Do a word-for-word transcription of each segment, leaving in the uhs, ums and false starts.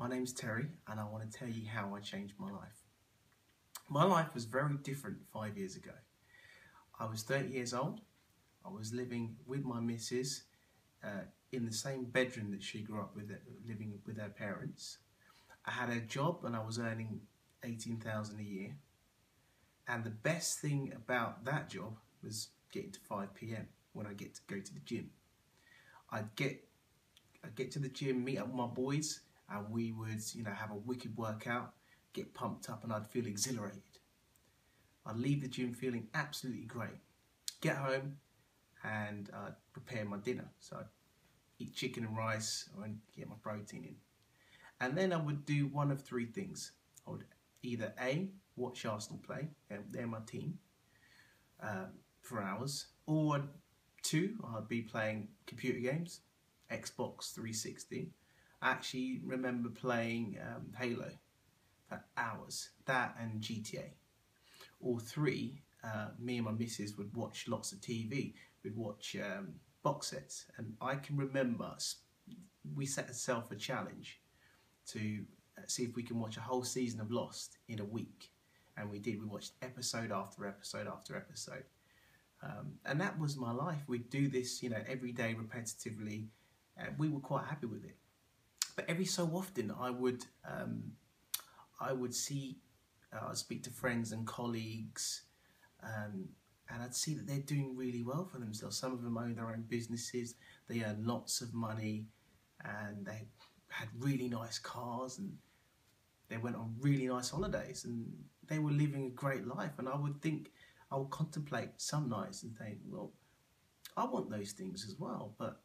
My name's Terry and I want to tell you how I changed my life. My life was very different five years ago. I was thirty years old. I was living with my missus uh, in the same bedroom that she grew up with, living with her parents. I had a job and I was earning eighteen thousand dollars a year. And the best thing about that job was getting to five p m when I get to go to the gym. I'd get, I'd get to the gym, meet up with my boys, and we would, you know, have a wicked workout, get pumped up, and I'd feel exhilarated. I'd leave the gym feeling absolutely great. Get home, and I'd prepare my dinner. So I'd eat chicken and rice, and get my protein in. And then I would do one of three things. I would either A, watch Arsenal play, they're my team, um, for hours, or two, I'd be playing computer games, Xbox three sixty. I actually remember playing um, Halo for hours, that and G T A. Or three, uh, me and my missus would watch lots of T V, we'd watch um, box sets, and I can remember we set ourselves a challenge to see if we can watch a whole season of Lost in a week, and we did. We watched episode after episode after episode, um, and that was my life. We'd do this, you know, every day repetitively, and we were quite happy with it. But every so often, I would, um, I would see, uh, I'd speak to friends and colleagues, um, and I'd see that they're doing really well for themselves. Some of them own their own businesses, they earn lots of money, and they had really nice cars, and they went on really nice holidays, and they were living a great life. And I would think, I would contemplate some nights and think, well, I want those things as well. But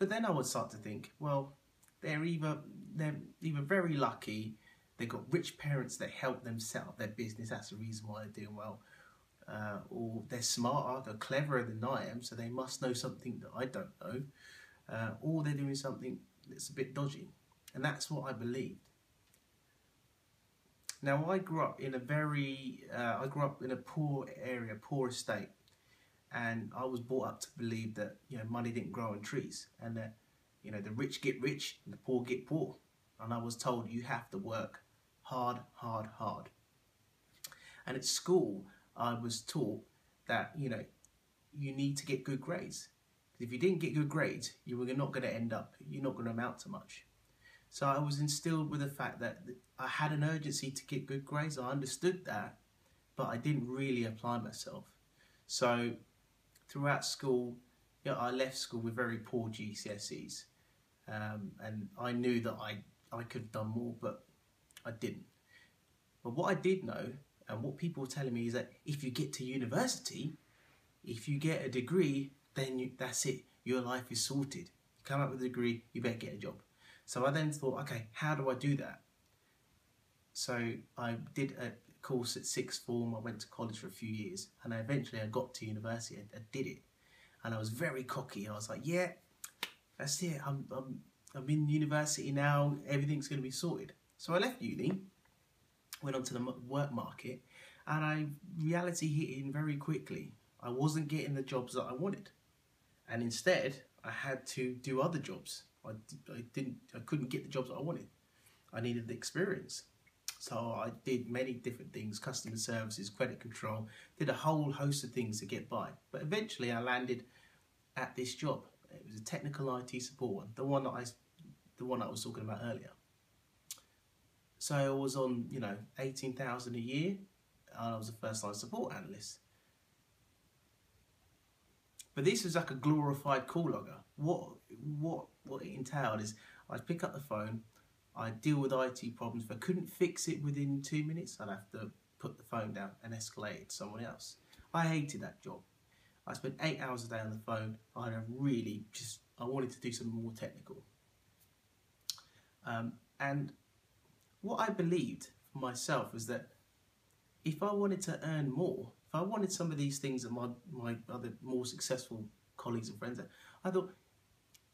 but then I would start to think, well, they're either they're either very lucky, they've got rich parents that help them set up their business, that's the reason why they're doing well, uh, or they're smarter, they're cleverer than I am, so they must know something that I don't know, uh, or they're doing something that's a bit dodgy. And that's what I believed. Now, I grew up in a very, uh, I grew up in a poor area, poor estate, and I was brought up to believe that, you know, money didn't grow on trees, and that, you know, the rich get rich and the poor get poor. And I was told you have to work hard, hard, hard. And at school, I was taught that, you know, you need to get good grades. If you didn't get good grades, you were not going to end up, you're not going to amount to much. So I was instilled with the fact that I had an urgency to get good grades. I understood that, but I didn't really apply myself. So throughout school, you know, I left school with very poor G C S Es. Um, and I knew that I, I could have done more, but I didn't. But what I did know, and what people were telling me, is that if you get to university, if you get a degree, then you, that's it, your life is sorted. You come up with a degree, you better get a job. So I then thought, okay, how do I do that? So I did a course at sixth form, I went to college for a few years, and I eventually I got to university and I did it. And I was very cocky, I was like, yeah, that's it, I'm, I'm, I'm in university now, everything's gonna be sorted. So I left uni, went onto the work market, and I reality hit in very quickly. I wasn't getting the jobs that I wanted. And instead, I had to do other jobs. I, I didn't, I couldn't get the jobs that I wanted. I needed the experience. So I did many different things, customer services, credit control, did a whole host of things to get by. But eventually I landed at this job. It was a technical I T support one, the one that I, the one I was talking about earlier. So I was on, you know, eighteen thousand a year, and I was a first line support analyst. But this was like a glorified call logger. What, what, what it entailed is I'd pick up the phone, I'd deal with I T problems. If I couldn't fix it within two minutes, I'd have to put the phone down and escalate it to someone else. I hated that job. I spent eight hours a day on the phone. I really just, I wanted to do something more technical. Um, and what I believed for myself was that if I wanted to earn more, if I wanted some of these things that my, my other more successful colleagues and friends had, I thought,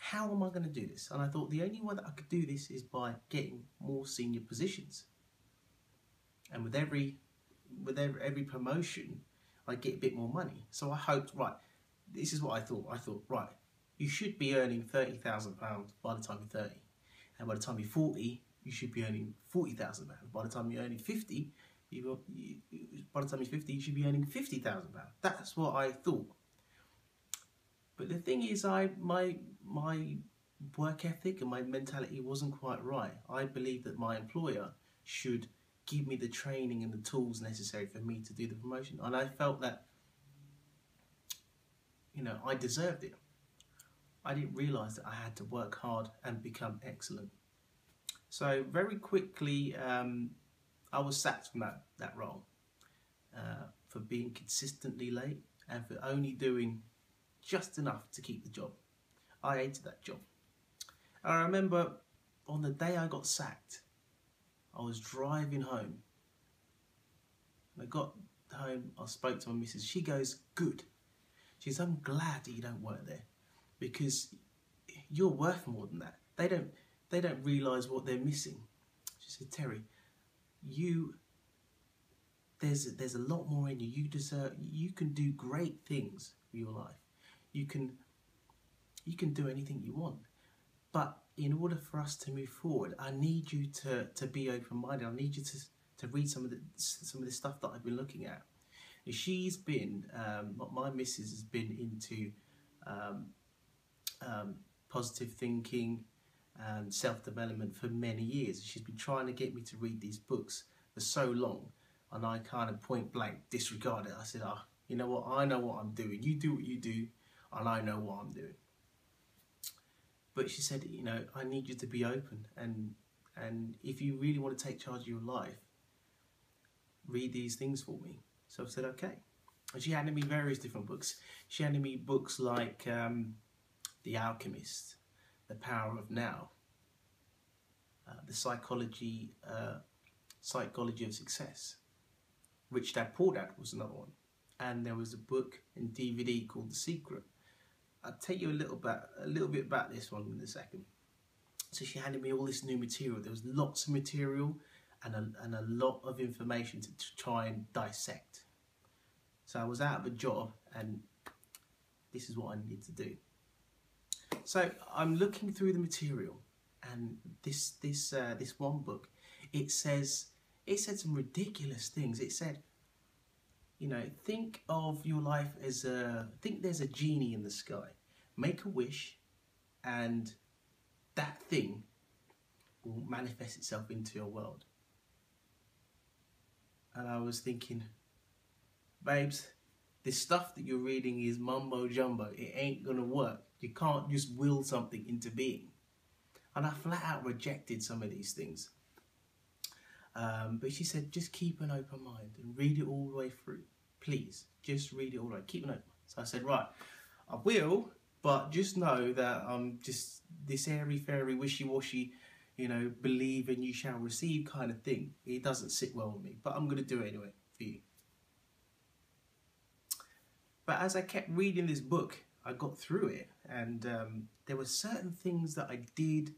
how am I going to do this? And I thought the only way that I could do this is by getting more senior positions. And with every, with every, every promotion, I get a bit more money. So I hoped, right, this is what I thought. I thought, right, you should be earning thirty thousand pounds by the time you're thirty. and by the time you're forty, you should be earning forty thousand pounds. By the time you're earning fifty, you, you, by the time you're fifty, you should be earning fifty thousand pounds. That's what I thought. But the thing is, I my my work ethic and my mentality wasn't quite right. I believed that my employer should give me the training and the tools necessary for me to do the promotion, and I felt that, you know, I deserved it. I didn't realise that I had to work hard and become excellent. So very quickly, um, I was sacked from that, that role uh, for being consistently late and for only doing just enough to keep the job. I hated that job. And I remember on the day I got sacked, I was driving home. I got home, I spoke to my missus. She goes, good. She says, I'm glad that you don't work there, because you're worth more than that. They don't, they don't realise what they're missing. She said, Terry, you, there's, there's a lot more in you. You deserve, you can do great things with your life. You can, you can do anything you want. But in order for us to move forward, I need you to, to be open-minded. I need you to, to read some of, the, some of the stuff that I've been looking at. And she's been, um, my missus has been into um, um, positive thinking and self-development for many years. She's been trying to get me to read these books for so long, and I kind of point blank disregarded it. I said, oh, you know what, I know what I'm doing. You do what you do, and I know what I'm doing. But she said, you know, I need you to be open, and and if you really want to take charge of your life, read these things for me. So I said, okay. And she handed me various different books. She handed me books like um, The Alchemist, The Power of Now, uh, The Psychology uh, Psychology of Success. Rich Dad Poor Dad was another one. And there was a book and D V D called The Secret. I'll tell you a little bit, a little bit about this one in a second. So she handed me all this new material. There was lots of material and a, and a lot of information to, to try and dissect. So I was out of a job, and this is what I needed to do. So I'm looking through the material, and this this uh, this one book, it says it said some ridiculous things. It said, you know, think of your life as a, think there's a genie in the sky. Make a wish and that thing will manifest itself into your world. And I was thinking, babes, this stuff that you're reading is mumbo jumbo. It ain't gonna work. You can't just will something into being. And I flat out rejected some of these things. Um, but she said, just keep an open mind and read it all the way through. Please, just read it all the way. Keep an open mind. So I said, right, I will, but just know that I'm just this airy-fairy, wishy-washy, you know, believe and you shall receive kind of thing. It doesn't sit well with me, but I'm going to do it anyway for you. But as I kept reading this book, I got through it, and um, there were certain things that I did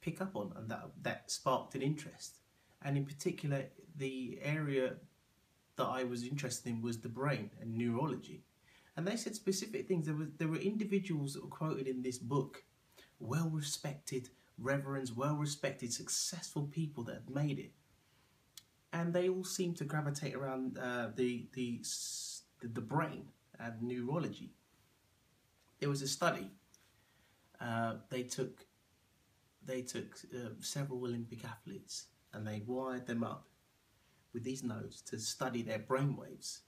pick up on and that, that sparked an interest. And in particular, the area that I was interested in was the brain and neurology. And they said specific things. There were, there were individuals that were quoted in this book, well-respected reverends, well-respected, successful people that had made it. And they all seemed to gravitate around uh, the, the, the brain and neurology. There was a study. Uh, they took, they took uh, several Olympic athletes, and they wired them up with these nodes to study their brain waves.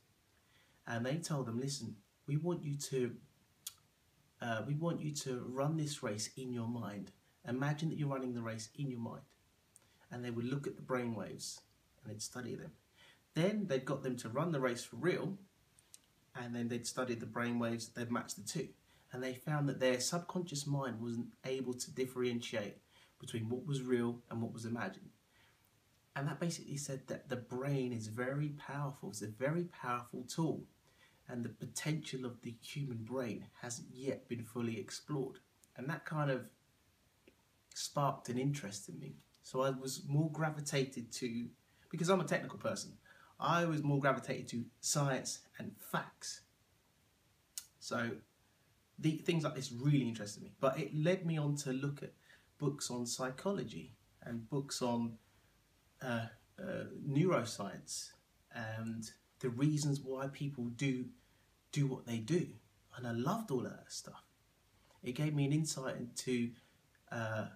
And they told them, listen, we want you to uh, we want you to run this race in your mind. Imagine that you're running the race in your mind. And they would look at the brain waves and they'd study them. Then they'd got them to run the race for real, and then they'd studied the brain waves, they'd matched the two. And they found that their subconscious mind wasn't able to differentiate between what was real and what was imagined. And that basically said that the brain is very powerful. It's a very powerful tool, and the potential of the human brain hasn't yet been fully explored. And that kind of sparked an interest in me. So I was more gravitated to, because I'm a technical person, I was more gravitated to science and facts. So the things like this really interested me, but it led me on to look at books on psychology and books on uh, uh, neuroscience and the reasons why people do do what they do. And I loved all of that stuff. It gave me an insight into uh,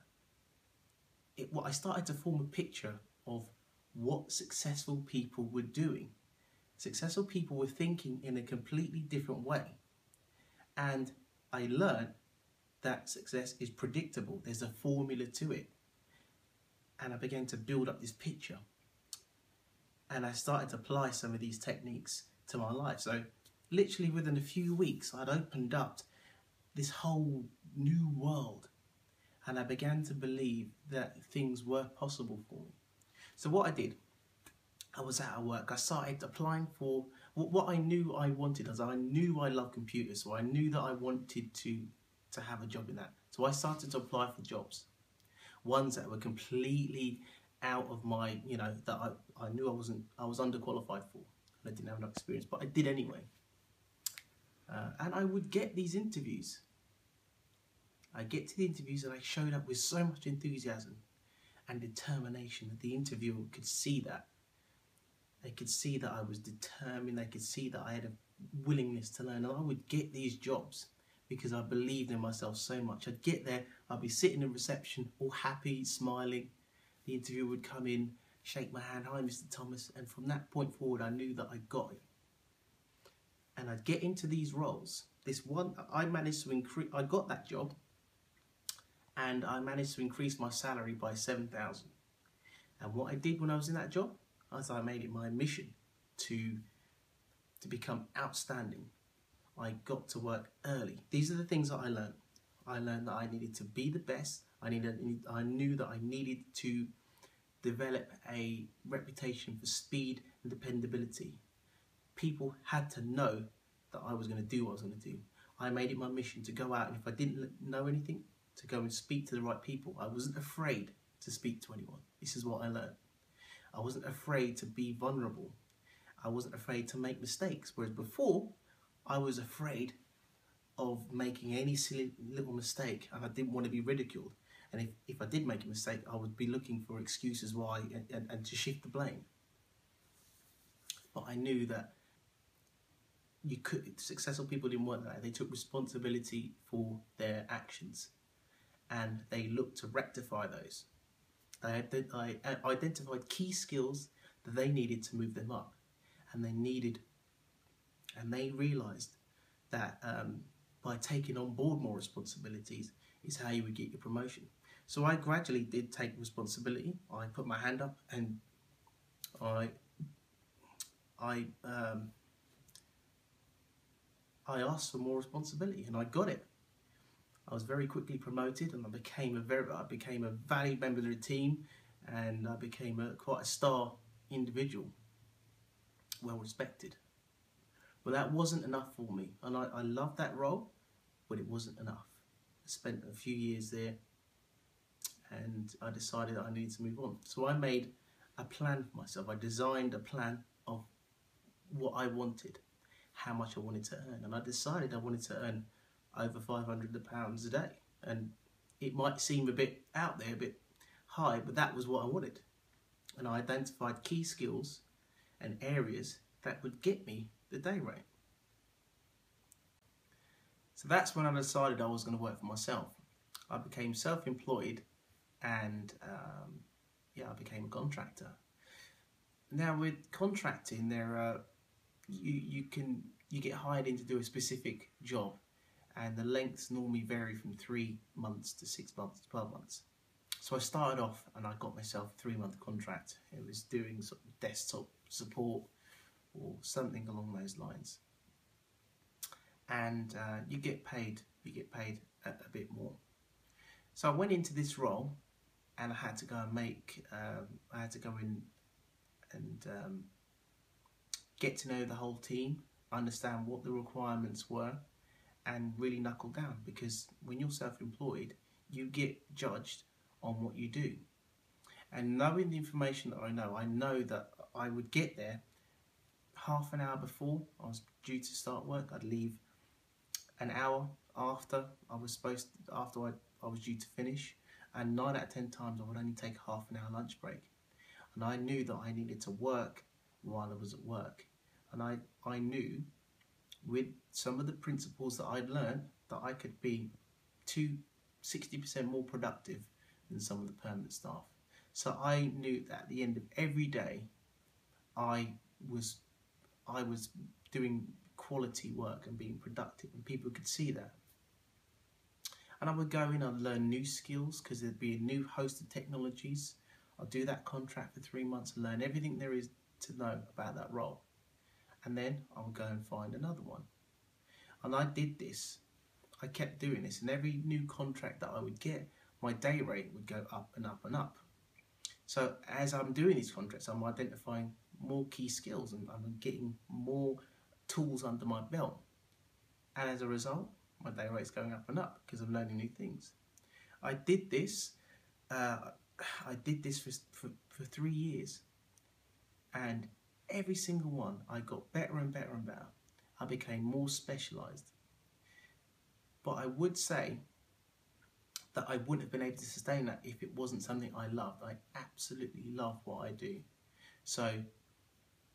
it, what I started to form a picture of what successful people were doing. Successful people were thinking in a completely different way. And I learned that success is predictable. There's a formula to it. And I began to build up this picture. And I started to apply some of these techniques to my life. So literally within a few weeks, I'd opened up this whole new world. And I began to believe that things were possible for me. So what I did, I was out of work. I started applying for what I knew I wanted. As I knew I loved computers, so I knew that I wanted to, to have a job in that. So I started to apply for jobs, ones that were completely out of my, you know, that I, I knew I wasn't, I was underqualified for. I didn't have enough experience, but I did anyway. Uh, and I would get these interviews. I get to the interviews and I showed up with so much enthusiasm and determination that the interviewer could see that. They could see that I was determined, they could see that I had a willingness to learn, and I would get these jobs because I believed in myself so much. I'd get there, I'd be sitting in reception, all happy, smiling. The interviewer would come in, shake my hand, hi Mister Thomas, and from that point forward I knew that I got it. And I'd get into these roles. This one, I managed to increase, I got that job, and I managed to increase my salary by seven thousand dollars. And what I did when I was in that job, as I made it my mission to, to become outstanding. I got to work early. These are the things that I learned. I learned that I needed to be the best. I, needed, I knew that I needed to develop a reputation for speed and dependability. People had to know that I was going to do what I was going to do. I made it my mission to go out, and if I didn't know anything, to go and speak to the right people. I wasn't afraid to speak to anyone. This is what I learned. I wasn't afraid to be vulnerable. I wasn't afraid to make mistakes. Whereas before, I was afraid of making any silly little mistake, and I didn't want to be ridiculed. And if, if I did make a mistake, I would be looking for excuses why and, and, and to shift the blame. But I knew that you could, successful people didn't want that. They took responsibility for their actions and they looked to rectify those. I identified key skills that they needed to move them up, and they needed, and they realised that um, by taking on board more responsibilities is how you would get your promotion. So I gradually did take responsibility. I put my hand up and I, I, um, I asked for more responsibility, and I got it. I was very quickly promoted, and I became a very, I became a valued member of the team, and I became a, quite a star individual, well respected. But that wasn't enough for me, and I, I loved that role, but it wasn't enough. I spent a few years there, and I decided that I needed to move on. So I made a plan for myself. I designed a plan of what I wanted, how much I wanted to earn, and I decided I wanted to earn over five hundred pounds a day. And it might seem a bit out there, a bit high, but that was what I wanted. And I identified key skills and areas that would get me the day rate. So that's when I decided I was going to work for myself. I became self-employed, and um, yeah, I became a contractor. Now with contracting, there are, you, you can you get hired in to do a specific job. And the lengths normally vary from three months to six months to twelve months. So I started off and I got myself a three month contract. It was doing sort of desktop support or something along those lines. And uh, you get paid, you get paid a, a bit more. So I went into this role and I had to go and make, um, I had to go in and um, get to know the whole team, understand what the requirements were, and really knuckle down, because when you're self-employed, you get judged on what you do. And knowing the information that I know, I know that I would get there half an hour before I was due to start work. I'd leave an hour after I was supposed to, after I, I was due to finish, and nine out of ten times I would only take half an hour lunch break. And I knew that I needed to work while I was at work. And I, I knew with some of the principles that I'd learned that I could be sixty percent more productive than some of the permanent staff. So I knew that at the end of every day, I was, I was doing quality work and being productive, and people could see that. And I would go in and learn new skills because there'd be a new host of technologies. I'll do that contract for three months and learn everything there is to know about that role. And then I'll go and find another one. And I did this. I kept doing this. And every new contract that I would get, my day rate would go up and up and up. So as I'm doing these contracts, I'm identifying more key skills and I'm getting more tools under my belt. And as a result, my day rate's going up and up because I'm learning new things. I did this. Uh, I did this for, for, for three years. And every single one, I got better and better and better. I became more specialised. But I would say that I wouldn't have been able to sustain that if it wasn't something I loved. I absolutely love what I do. So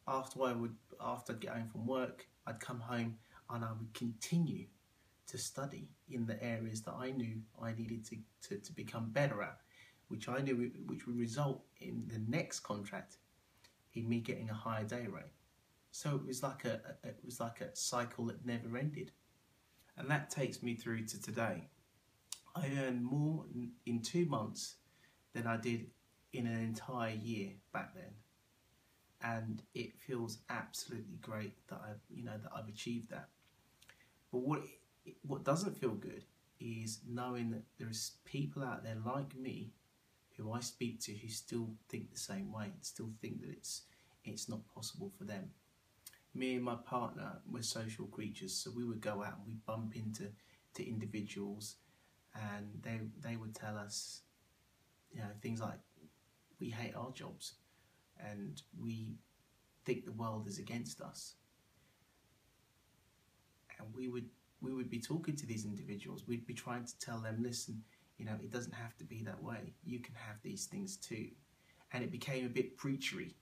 after I would, after I'd get home from work, I'd come home and I would continue to study in the areas that I knew I needed to, to, to become better at, which I knew which would result in the next contract in me getting a higher day rate. So it was like a, a it was like a cycle that never ended. And that takes me through to today. I earned more in two months than I did in an entire year back then. And it feels absolutely great that I've, you know, that I've achieved that. But what, it, what doesn't feel good is knowing that there's people out there like me who I speak to who still think the same way, still think that it's, it's not possible for them. Me and my partner, we're social creatures, so we would go out and we'd bump into to individuals and they, they would tell us, you know, things like, we hate our jobs and we think the world is against us. And we would, we would be talking to these individuals, we'd be trying to tell them, listen, you know, it doesn't have to be that way. You can have these things too. And it became a bit preachery.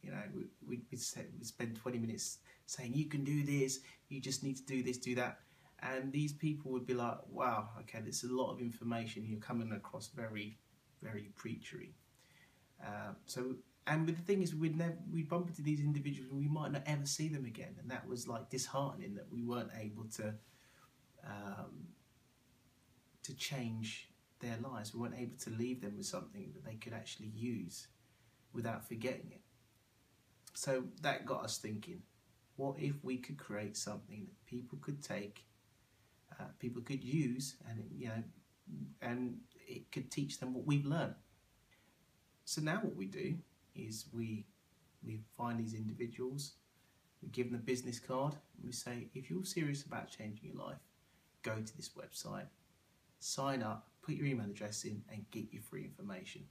You know, we'd, we'd, say, we'd spend twenty minutes saying, you can do this, you just need to do this, do that. And these people would be like, wow, okay, there's a lot of information. You're coming across very, very preachery. Uh, so, and the thing is, we'd, never, we'd bump into these individuals and we might not ever see them again. And that was like disheartening that we weren't able to, um, to change their lives. We weren't able to leave them with something that they could actually use without forgetting it. So that got us thinking, what if we could create something that people could take, uh, people could use, and it, you know, and it could teach them what we've learned. So now what we do is we, we find these individuals, we give them a business card, and we say, if you're serious about changing your life, go to this website, sign up, put your email address in, and get your free information.